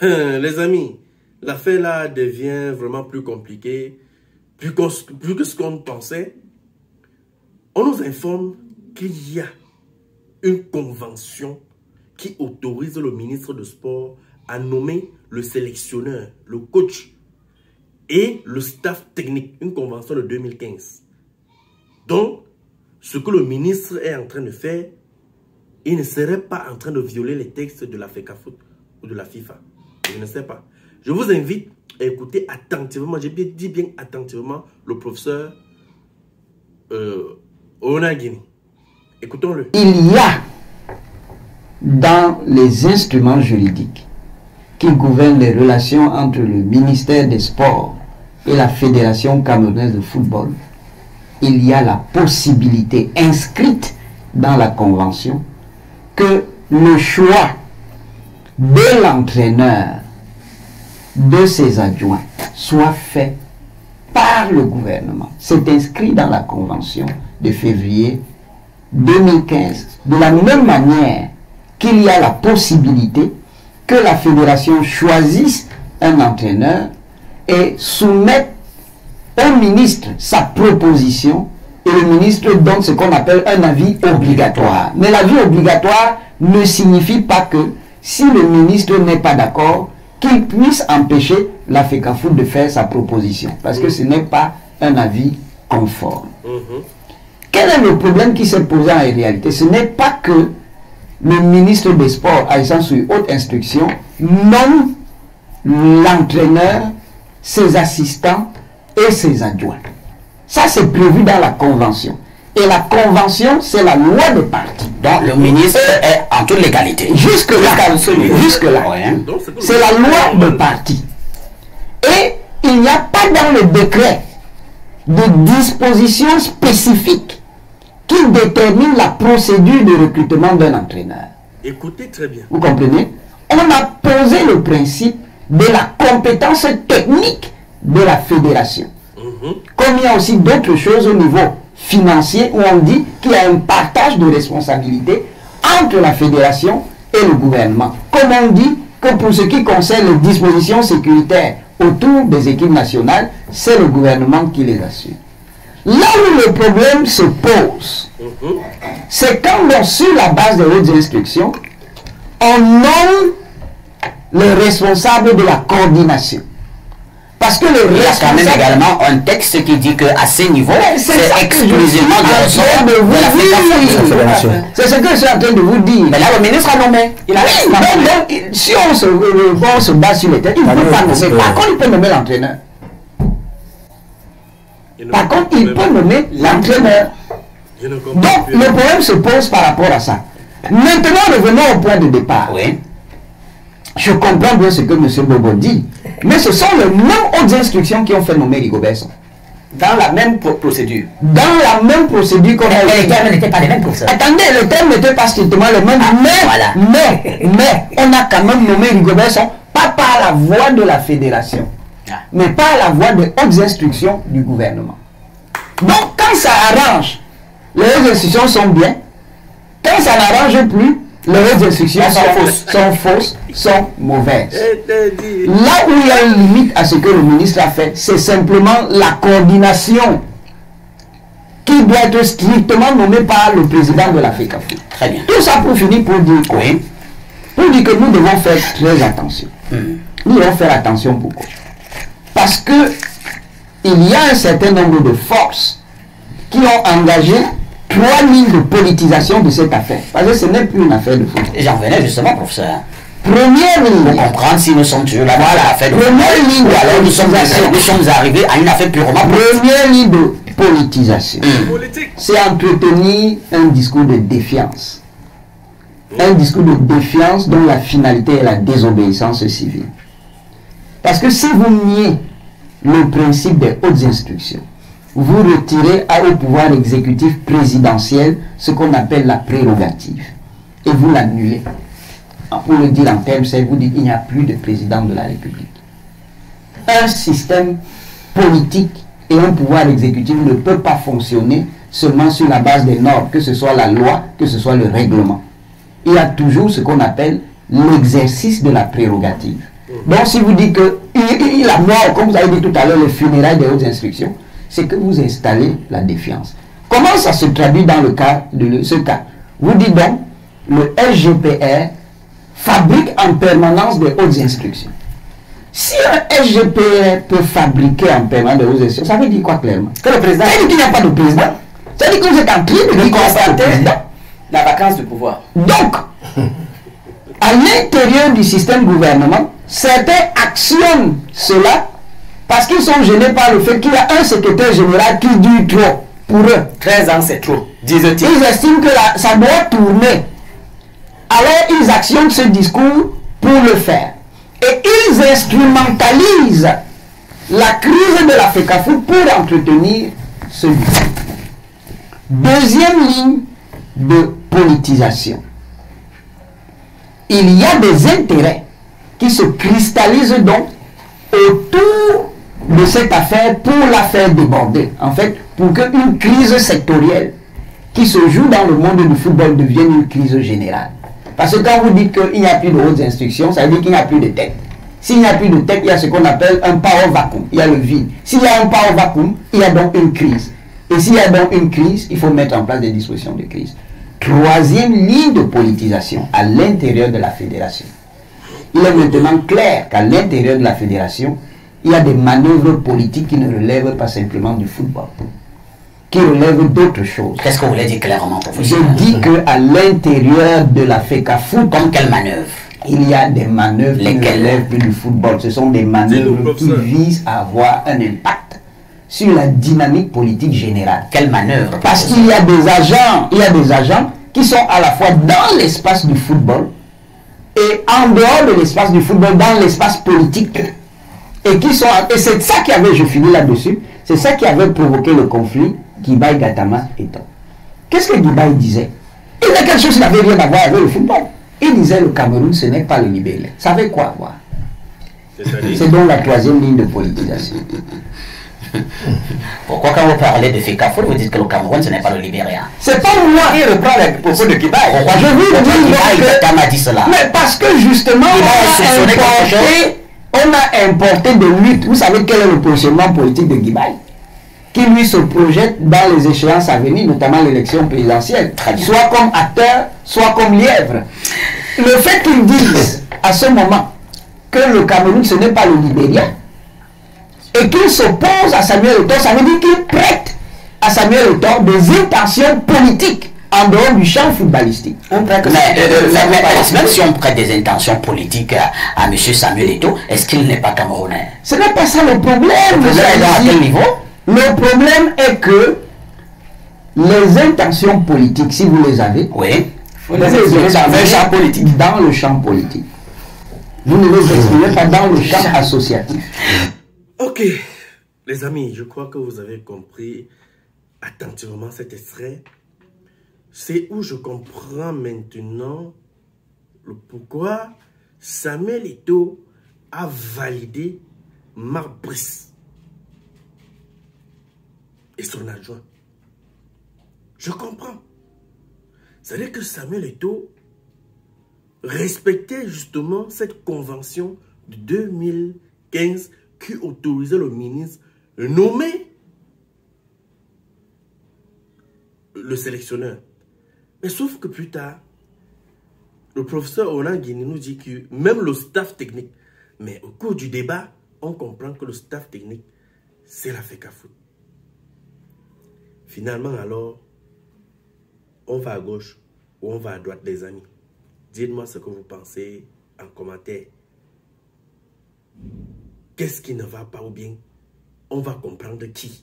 Les amis, l'affaire là devient vraiment plus compliquée, plus que ce qu'on pensait. On nous informe qu'il y a une convention qui autorise le ministre de Sport à nommer le sélectionneur, le coach et le staff technique. Une convention de 2015. Donc, ce que le ministre est en train de faire, il ne serait pas en train de violer les textes de la FECAFOOT ou de la FIFA. Je ne sais pas. Je vous invite à écouter attentivement, j'ai dit bien attentivement, le professeur Owona Nguini. Écoutons-le. Il y a dans les instruments juridiques qui gouvernent les relations entre le ministère des Sports et la Fédération camerounaise de football, il y a la possibilité inscrite dans la convention que le choix de l'entraîneur, de ses adjoints, soit fait par le gouvernement. C'est inscrit dans la convention de février 2015. De la même manière qu'il y a la possibilité que la fédération choisisse un entraîneur et soumette au ministre sa proposition, et le ministre donne ce qu'on appelle un avis obligatoire. Mais l'avis obligatoire ne signifie pas que si le ministre n'est pas d'accord, qu'il puisse empêcher la FECAFOOT de faire sa proposition. Parce que ce n'est pas un avis conforme. Quel est le problème qui s'est posé en réalité? Ce n'est pas que le ministre des Sports, Aïssan sur haute instruction, nomme l'entraîneur, ses assistants et ses adjoints. Ça, c'est prévu dans la convention. Et la convention, c'est la loi des partis. Donc le ministre est en toute légalité. Jusque-là. Jusque-là. Ouais, hein. C'est la loi des partis. Et il n'y a pas dans le décret de disposition spécifique qui détermine la procédure de recrutement d'un entraîneur. Écoutez très bien. Vous comprenez? On a posé le principe de la compétence technique de la fédération. Comme il y a aussi d'autres choses au niveau financier où on dit qu'il y a un partage de responsabilités entre la fédération et le gouvernement. Comme on dit que pour ce qui concerne les dispositions sécuritaires autour des équipes nationales, c'est le gouvernement qui les assure. Là où le problème se pose, c'est quand on, sur la base de hautes instructions, on nomme le responsable de la coordination. Parce que le responsable... Il y a quand même également un texte qui dit qu'à ce niveau, c'est exclusivement de ressort de la fédération. C'est ce que je suis en train de vous dire. Mais là, le ministre a nommé. Il a si on se base sur les textes, il ne peut pas nommer. Par contre, il peut nommer l'entraîneur. Par contre, il peut nommer l'entraîneur. Donc, le problème se pose par rapport à ça. Maintenant, revenons au point de départ. Oui. Je comprends bien ce que M. Bobo dit, mais ce sont les mêmes autres instructions qui ont fait nommer Rigobertson. Dans la même procédure. Dans la même procédure qu'on a... Les termes n'étaient pas les mêmes pour ça. Attendez, le terme n'était pas strictement le même, mais on a quand même nommé Rigobertson, pas par la voie de la fédération, mais par la voie des hautes instructions du gouvernement. Donc, quand ça arrange, les hautes instructions sont bien, quand ça n'arrange plus, les autres instructions sont fausses, sont mauvaises. Là où il y a une limite à ce que le ministre a fait, c'est simplement la coordination qui doit être strictement nommée par le président de la FECAFOOT. Très bien. Tout ça pour finir pour dire quoi? Pour dire que nous devons faire très attention. Nous devons faire attention pourquoi? Parce que il y a un certain nombre de forces qui ont engagé 3 lignes de politisation de cette affaire. Parce que ce n'est plus une affaire de football. J'en venais justement, professeur. Première ligne. Pour comprendre si nous sommes toujours là, voilà, affaire de première ligne. Ou alors nous sommes arrivés à une affaire purement politique. Première ligne de politisation. C'est entretenir un discours de défiance. Un discours de défiance dont la finalité est la désobéissance civile. Parce que si vous niez le principe des hautes instructions, vous retirez au pouvoir exécutif présidentiel ce qu'on appelle la prérogative. Et vous l'annulez. Pour le dire en termes, c'est vous dites qu'il n'y a plus de président de la République. Un système politique et un pouvoir exécutif ne peut pas fonctionner seulement sur la base des normes, que ce soit la loi, que ce soit le règlement. Il y a toujours ce qu'on appelle l'exercice de la prérogative. Donc si vous dites que la mort, comme vous avez dit tout à l'heure, le funérail des hautes instructions, c'est que vous installez la défiance. Comment ça se traduit dans le cas de ce cas? Vous dites donc, le SGPR fabrique en permanence des hautes instructions. Si un SGPR peut fabriquer en permanence des hautes instructions, ça veut dire quoi clairement? Que le président... Ça veut dire qu'il n'y a pas de président. Ça veut dire que vous êtes en train de constater la vacance du pouvoir. Donc, à l'intérieur du système gouvernement, certains actionnent cela parce qu'ils sont gênés par le fait qu'il y a un secrétaire général qui dit trop. Pour eux, 13 ans c'est trop, disent-ils. Ils estiment que ça doit tourner. Alors ils actionnent ce discours pour le faire. Et ils instrumentalisent la crise de la FECAFOOT pour entretenir ce discours. Deuxième ligne de politisation. Il y a des intérêts qui se cristallisent donc autour de cette affaire pour la faire déborder. En fait, pour qu'une crise sectorielle qui se joue dans le monde du football devienne une crise générale. Parce que quand vous dites qu'il n'y a plus de hautes instructions, ça veut dire qu'il n'y a plus de tête. S'il n'y a plus de tête, il y a ce qu'on appelle un power vacuum, il y a le vide. S'il y a un power vacuum, il y a donc une crise. Et s'il y a donc une crise, il faut mettre en place des dispositions de crise. Troisième ligne de politisation à l'intérieur de la fédération. Il est maintenant clair qu'à l'intérieur de la fédération, il y a des manœuvres politiques qui ne relèvent pas simplement du football, qui relèvent d'autres choses. Qu'est-ce que vous voulez dire clairement pour vous? Je dis qu'à l'intérieur de la FECAFOOT, comme quelle manœuvre? Il y a des manœuvres qui ne relèvent plus du football. Ce sont des manœuvres qui visent à avoir un impact sur la dynamique politique générale. Quelle manœuvre? Parce qu'il y a des agents, il y a des agents qui sont à la fois dans l'espace du football et en dehors de l'espace du football, dans l'espace politique. Et c'est ça qui avait, je finis là-dessus, c'est ça qui avait provoqué le conflit Guibaï, Gatama et Eto'o. Qu'est-ce que Guibaï disait? Il disait quelque chose qui n'avait rien à voir avec le football. Il disait le Cameroun, ce n'est pas le Libéria. Ça avait quoi à voir? C'est donc la troisième ligne de politisation. Pourquoi quand vous parlez de FECAFOOT, vous dites que le Cameroun, ce n'est pas le Libéria? C'est pas moi qui reprend les propos de Guibaï. Pourquoi je vous dis dit cela? Mais parce que justement, on a importé des luttes. Vous savez quel est le positionnement politique de Guibaï, qui lui se projette dans les échéances à venir, notamment l'élection présidentielle, soit comme acteur, soit comme lièvre. Le fait qu'ils disent à ce moment que le Cameroun ce n'est pas le Libéria et qu'ils s'opposent à Samuel Eto'o, ça veut dire qu'ils prêtent à Samuel Eto'o des intentions politiques en dehors du champ footballistique. Même si on prête des intentions politiques à M. Samuel Eto'o, est-ce qu'il n'est pas camerounais? Ce n'est pas ça le problème. Le problème est que les intentions politiques, si vous les avez, oui, vous les exprimez dans le champ politique. Vous ne les exprimez pas dans le champ associatif. Ok, les amis, je crois que vous avez compris attentivement cet extrait. C'est où je comprends maintenant le pourquoi Samuel Eto'o a validé Marc Brys et son adjoint. Je comprends. C'est-à-dire que Samuel Eto'o respectait justement cette convention de 2015 qui autorisait le ministre nommer le sélectionneur. Mais sauf que plus tard, le professeur Owona Nguini nous dit que même le staff technique, mais au cours du débat, on comprend que le staff technique, c'est la FECAFOOT. Finalement, alors, on va à gauche ou on va à droite, les amis. Dites-moi ce que vous pensez en commentaire. Qu'est-ce qui ne va pas ou bien on va comprendre qui?